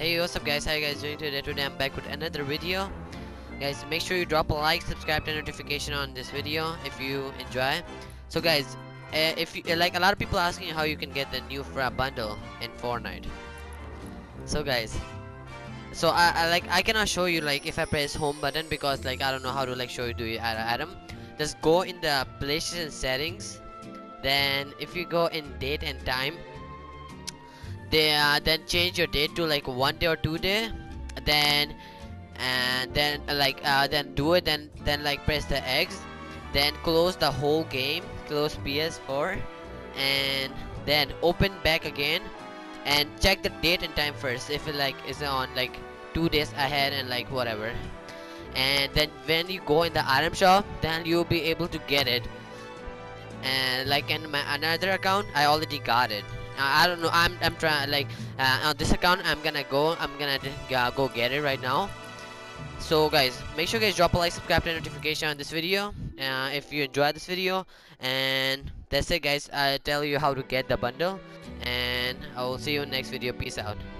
Hey, what's up guys, how you guys doing today? Today I'm back with another video. Guys, make sure you drop a like, subscribe, and notification on this video if you enjoy. So guys, if you like, a lot of people asking how you can get the new bundle in Fortnite. So guys, so I cannot show you like if I press home button because like I don't know how to like show you Adam. Just go in the PlayStation settings, then if you go in date and time, then change your date to like 1 day or 2 day, then do it, then like press the X, then close the whole game, close PS4, and then open back again and check the date and time first if it like is on like 2 days ahead and like whatever. And then when you go in the item shop, then you'll be able to get it. And like in my another account, I already got it. I don't know, I'm trying like on this account I'm gonna go get it right now. So guys, make sure you guys drop a like, subscribe, and notification on this video if you enjoyed this video. And that's it guys, I tell you how to get the bundle, and I will see you in the next video. Peace out.